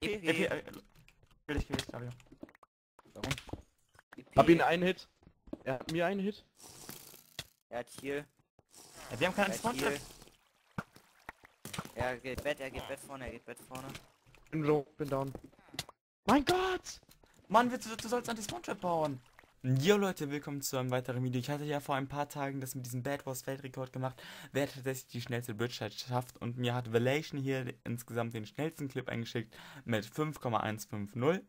Will ich gewesen, Fabio. Warum? Hab ihn einen Hit. Er hat mir einen Hit. Er hat hier. Ja, wir haben keinen Spawn-Trip. Er geht Bett vorne. Bin low, bin down. Mein Gott! Mann, du sollst Anti-Spawn-Trap bauen! Jo Leute, willkommen zu einem weiteren Video. Ich hatte ja vor ein paar Tagen das mit diesem Bad Wars Weltrekord gemacht, wer tatsächlich die schnellste Bridge schafft, und mir hat Velation hier insgesamt den schnellsten Clip eingeschickt mit 5,150.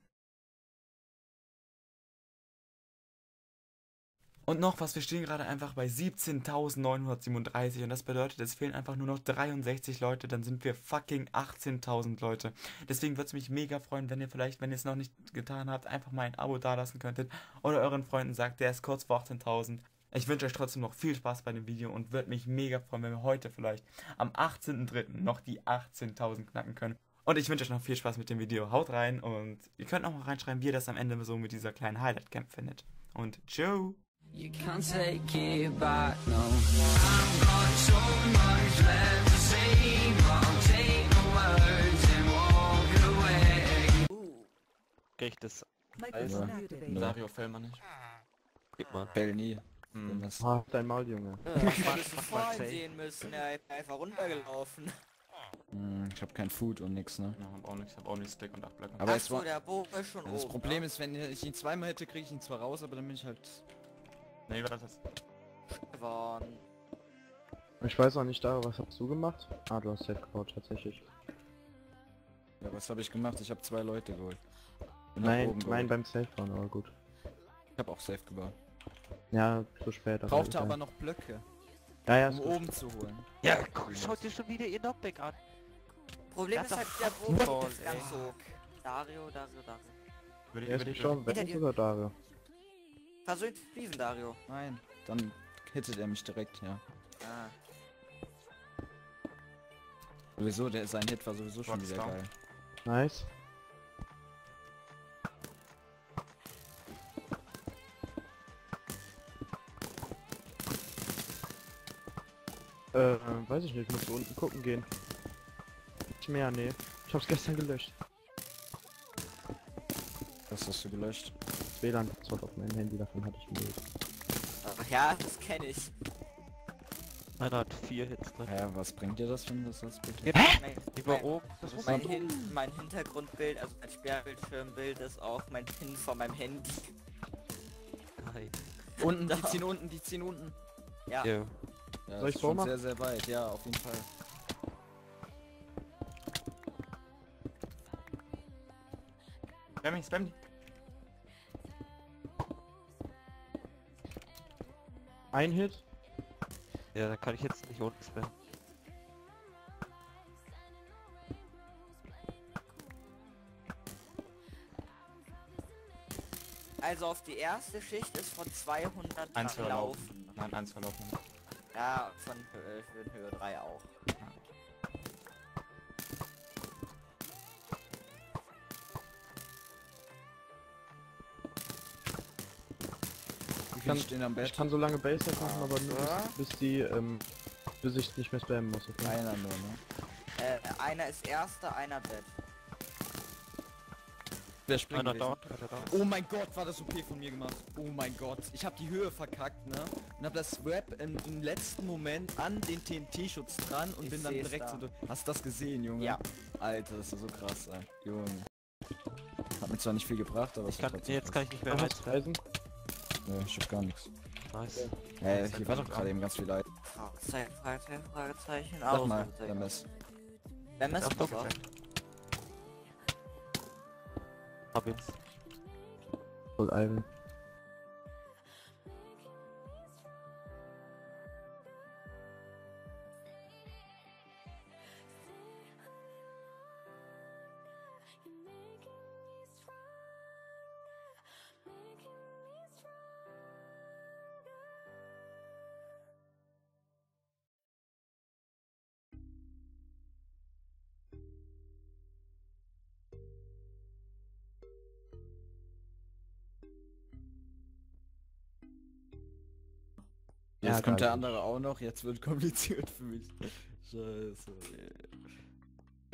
Und noch was, wir stehen gerade einfach bei 17.937 und das bedeutet, es fehlen einfach nur noch 63 Leute, dann sind wir fucking 18.000 Leute. Deswegen würde es mich mega freuen, wenn ihr vielleicht, wenn ihr es noch nicht getan habt, einfach mal ein Abo dalassen könntet oder euren Freunden sagt, der ist kurz vor 18.000. Ich wünsche euch trotzdem noch viel Spaß bei dem Video und würde mich mega freuen, wenn wir heute vielleicht am 18.03. noch die 18.000 knacken können. Und ich wünsche euch noch viel Spaß mit dem Video. Haut rein und ihr könnt auch mal reinschreiben, wie ihr das am Ende so mit dieser kleinen Highlight-Camp findet. Und ciao! You can't take it back, no. I've got so much left to say, but I'll take the words and walk away. Krieg das Alter. Dario, fell man nicht. Gib mal. Fell nie. Mach dein Maul, Junge. Ich sehen müssen, er ist einfach runtergelaufen. Ich hab kein Food und nix, ne? Ja, hab auch nix, hab auch nicht Stick und 8 Blöcke. Aber es war, der Bogen ist schon das oben, Problem ist, wenn ich ihn zweimal hätte, krieg ich ihn zwar raus, aber dann bin ich halt... Nee, was ist das? Ich weiß auch nicht, da, was hast du gemacht? Ah, du hast Head gebaut, tatsächlich. Ja, was habe ich gemacht? Ich habe 2 Leute geholt. Nein, beim Safe bauen, aber gut. Ich habe auch Safe gebaut. Ja, zu spät. Brauchte aber noch Blöcke. Ja, ja, um oben zu holen. Ja, cool. Schaut dir schon wieder ihr Knockback an. Problem ist halt, der Bogen ist ganz so. Dario. Würde ich schon, wenn sogar Dario. Versöhnt fließen, Dario. Nein, dann hittet er mich direkt, ja. Ah. Sowieso, sein Hit war sowieso schon wieder geil. Nice. Weiß ich nicht, muss unten gucken gehen. Nicht mehr, nee. Ich hab's gestern gelöscht. Was hast du gelöscht? WLAN-Passwort auf meinem Handy, davon hatte ich Müll. Ach ja, das kenne ich. Einer hat 4 Hits, ne? Ja, was bringt dir das, wenn das das Bild? Hä? Über oben? Mein Hintergrundbild, also mein Sperrbildschirmbild, ist auch mein Pin von meinem Handy. Nein. Unten, die ziehen unten. Ja. Yeah. Ja, soll ich vormachen? Sehr, sehr weit, ja, auf jeden Fall. Spam die. Ein Hit? Ja, da kann ich jetzt nicht unten spammen. Also auf die erste Schicht ist von 200 eins verlaufen. Nein, 1 verlaufen. Ja, von Höhe 3 auch. Ich kann so lange Base machen, aber nur bis ich nicht mehr spammen muss. Okay? Einer nur, ne? Einer ist erster, einer Bett. Wer springt da? Oh mein Gott, war das OP von mir gemacht. Oh mein Gott, ich habe die Höhe verkackt, ne? Und hab das Wrap im letzten Moment an den TNT-Schutz dran und bin dann direkt so durch. Hast du das gesehen, Junge? Ja. Alter, das ist so krass, ey. Junge. Hat mir zwar nicht viel gebracht, aber jetzt kann ich nicht mehr reisen. Ne, ich hab gar nichts. Nice. Hey, hier war doch gerade eben ganz viel Leid. Fragezeichen, auch mal. Bemes ist doch. Hab jetzt. Voll Alben. Jetzt kommt der andere auch noch, jetzt wird kompliziert für mich. Scheiße.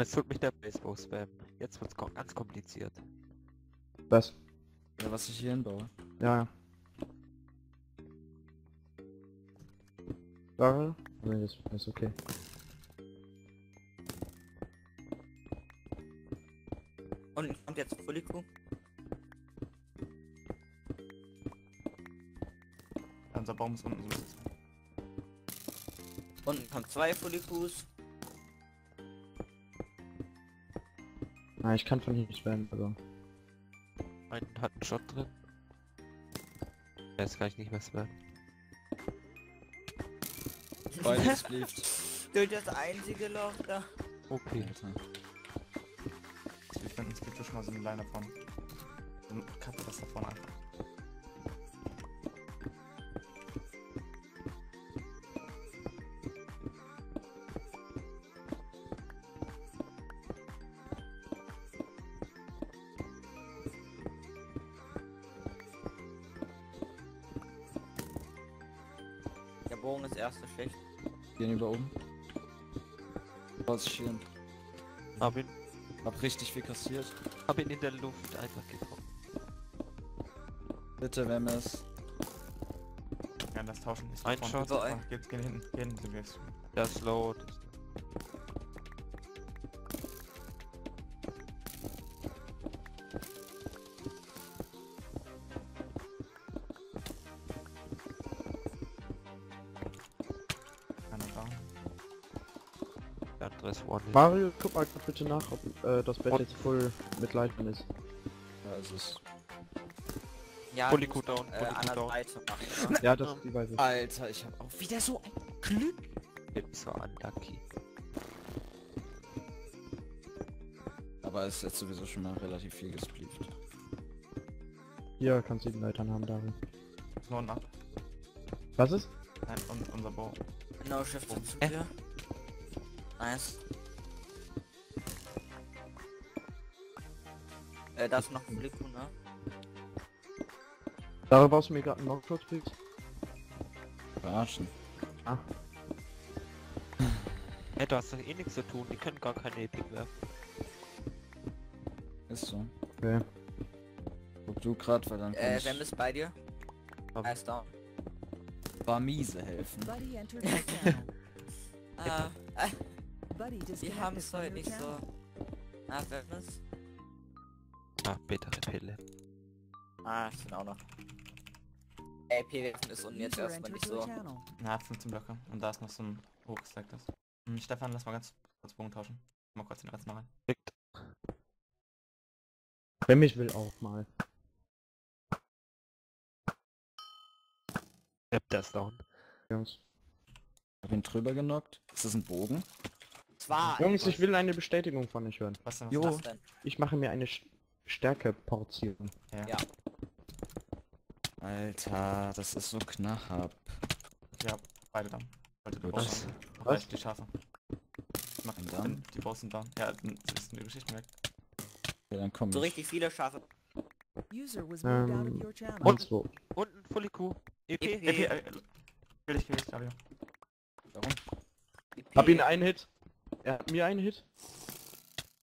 Jetzt wird mich der Baseball spammen. Jetzt wird's ganz kompliziert. Was? Ja, was ich hier hinbaue. Ja. Da? Nein, das ist okay. Und kommt jetzt Folico? Unser Baum ist unten so. Unten kommen zwei Folicos. Nein, ich kann von hier nicht werden, also. Einen hat einen Shot drin. Jetzt kann ich nicht mehr spammen. Beides blieft. Durch das einzige Loch da. Okay. Ich finde, es gibt schon mal so eine Leine von. Dann kappt das da vorne an. Der Bogen ist erste Schicht. Gehen über oben. Was schieren. Hab richtig viel kassiert. Hab ihn in der Luft einfach getroffen. Bitte, wenn es. Ja, das Tauschen ist ein Shot. Jetzt gehen hinten. Gehen hinten jetzt. Das Load. Mario, guck mal bitte nach, ob das Bett jetzt voll mit Leitern ist. Ja, es ist. Ja, Folico down, Folico down. Ja, das ist die Weise. Alter, ich hab auch wieder so ein Glück. Ich bin so unlucky. Aber es ist jetzt sowieso schon mal relativ viel gesplieft. Hier kannst du die Leitern haben, Darin. No, nah. Was ist? Nein, unser Bau. No, Chef, ja. Nice. Da ist noch ein Blick, ne? Darüber hast du mir gerade einen Knockshot gekriegt. Verarschen. Ah. Hey, du hast doch eh nichts zu tun, die können gar keine Epic werfen. Ist so. Okay. Guck du grad, verdammt. Wem ist bei dir? Er ist down. War miese helfen. Die haben es heute nicht so. Ah, wer ist? Ah, Beta-Pille. Ah, ich bin auch noch. Ey, P-Werfen ist unten jetzt erstmal nicht so. Na, 15 Blöcke. Und da ist noch so ein hohes Leck. Stefan, lass mal ganz kurz Bogen tauschen. Mal kurz den Rest mal rein. Wenn ich will auch mal. Das down. Jungs. Ich hab ihn drüber genockt. Ist das ein Bogen? Jungs, ich will eine Bestätigung von euch hören. Was denn? Jo, was denn? Ich mache mir eine Stärke-Portion. Ja. Alter, das ist so knapp. Ja, beide dann. Was? Was? Die Schafe. Ich mach dann. Die Bossen dann. Ja, das ist eine Geschichte, merkt. Ja, dann kommen so richtig viele Schafe. Und so. Unten, Folico. EP. Will ich gewählt, Dario. Warum? Hab ihn einen Hit. Er hat mir einen Hit.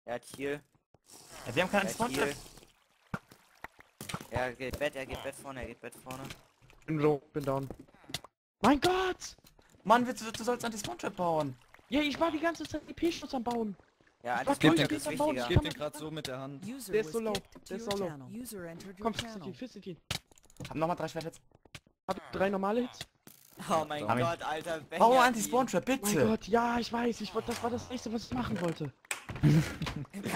Er hat hier. Ja, wir haben keinen Spawn. Er geht Bett, er geht Bett vorne. Bin low, bin down. Mein Gott! Mann, du sollst an die Spawn-Trap bauen. Ja, ich war die ganze Zeit EP-Schutz am Bauen. Ja, ich geb den grad so mit der Hand. Der ist so low, Komm, fist ihn. Hab nochmal 3 Schwerthits. Hab 3 normale Hits. Oh mein Gott, Alter. Bau an die Spawn-Trap, bitte! Oh mein Gott, ja, ich weiß, das war das nächste, was ich machen wollte. Jetzt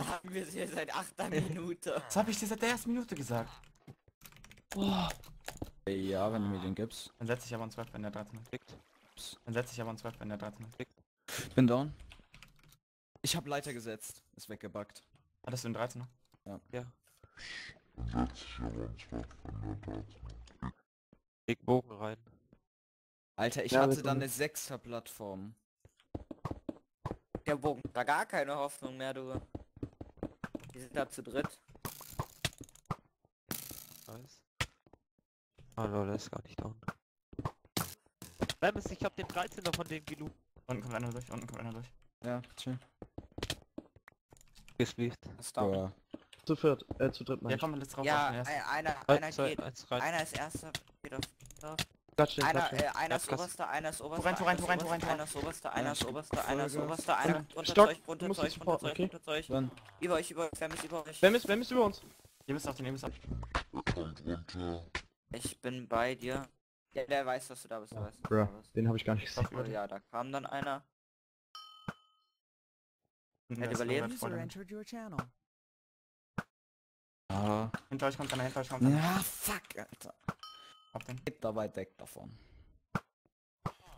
haben wir sie seit 8. Minute. Das habe ich dir seit der ersten Minute gesagt. Oh. Ja, wenn du mir den gibst. Dann setze ich aber einen 12, wenn der 13 kriegt. Bin down. Ich habe Leiter gesetzt. Ist weggebackt. Hattest du den 13er? Ja. Dann setze ich aber einen 12, wenn der 13 kriegt. Leg Bogen rein. Alter, ich hatte dann eine 6er Plattform. Der Bogen da gar keine Hoffnung mehr, du. Die sind da zu dritt. Nice. Hallo, das ist gar nicht down. Bleib es, ich hab den 13er von denen geloopt. Unten kommt einer durch, Ja, chill. gesweeft. Ja. Zu viert, zu dritt, ja, komm, drauf, ja, einer ist erster, geht auf Dorf. Einer ist oberster, einer ist oberster, einer ist oberster, einer ist oberster, einer ist oberster, einer unter euch, unter euch, über euch, über euch, über euch. Wer ist über uns? Ihr müsst auf den, ihr müsst auf den. Ich bin bei dir. Der weiß, dass du da bist, der weiß. Bruh, den hab ich gar nicht gesehen. Ja, da kam dann einer. Er hat überlebt. Ah. Hinter euch kommt einer, hinter euch kommt einer. Ja, fuck, Alter. Hab den. Geht da weit weg davon.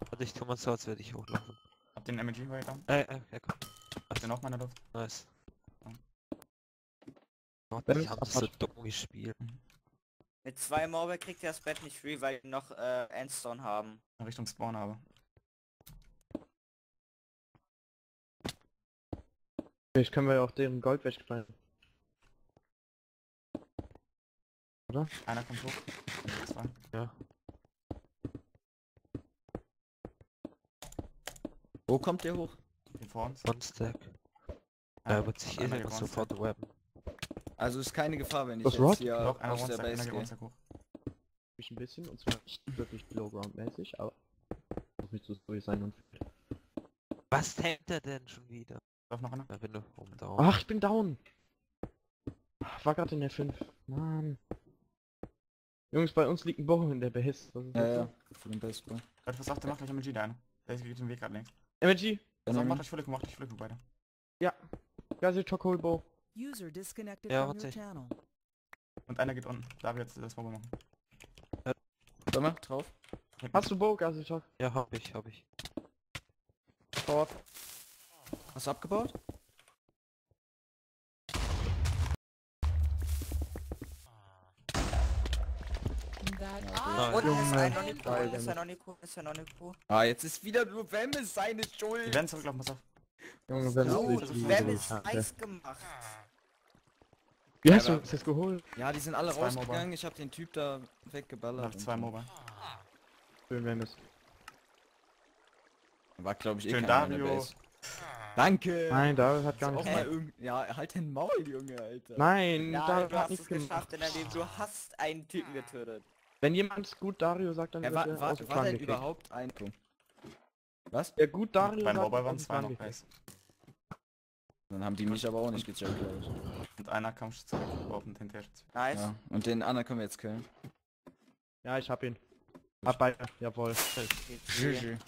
Warte, ich komme so, als würde ich hochlaufen. Hab den MG weiter. Ja, komm. Hab den auch mal in der Luft. Nice. Gott, ich hab das so dumm gespielt. Mit 2 Mauer kriegt ihr das Bett nicht free, weil wir noch Endstone haben. In Richtung Spawn habe. Vielleicht können wir ja auch deren Gold wegschneiden. Oder? Einer kommt hoch. Zwei. Ja. Wo kommt der hoch? Hier vor uns. One-Stack. Er wird sich eh sofort webben. Also ist keine Gefahr, wenn ich jetzt hier auf der Base gehe. Ich ein bisschen, und zwar nicht wirklich Lowground-mäßig, aber... muss nicht so sorry sein und... Was tankt er denn schon wieder? Darf noch einer? Bin oben down. Ach, ich bin down! War gerade in der 5. Mann. Jungs, bei uns liegt ein Bogen in der Base. Ja, vor dem Baseball. Gott, was sagt der? Macht euch MG da eine. Der geht den Weg gerade links. MG! Also macht euch voll Glück beide. Ja. Geil, Chocobo Bow. User disconnected from your channel. Und einer geht unten. Da wir jetzt das Bobo machen. Sag mal, drauf. Hast du Bow, Gazitok? Ja, hab ich. Fort. Hast du abgebaut? Und ist er noch nicht cool. Ah, jetzt ist wieder nur Wemmes seine Schuld. Wir werden zurücklaufen, pass auf. Junge, Wemmes ist heiß gemacht. Wie hast du das geholt? Ja, die sind alle rausgegangen, ich hab den Typ da weggeballert. Nach 2 Mobile. Schön, Wemmes. War glaube ich eh keiner in der Base. Danke! Nein, David hat gar nichts gemacht. Ja, halt den Maul, Junge, Alter. Nein, David hat nichts geschafft, denn du hast einen Typen getötet. Wenn jemand gut Dario sagt, dann wird er ausgefangen. War denn überhaupt ein... Was? Der gut Dario sagt, waren 2 noch heiß. Dann haben die mich aber auch nicht gecheckt, glaube ich. Und einer kam schon zurück, auf den hinterher. Nice. Ja, und den anderen können wir jetzt killen. Ja, ich hab ihn. Hab beide, jawohl. GG.